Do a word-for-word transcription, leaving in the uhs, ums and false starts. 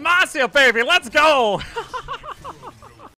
Masio, baby. Let's go.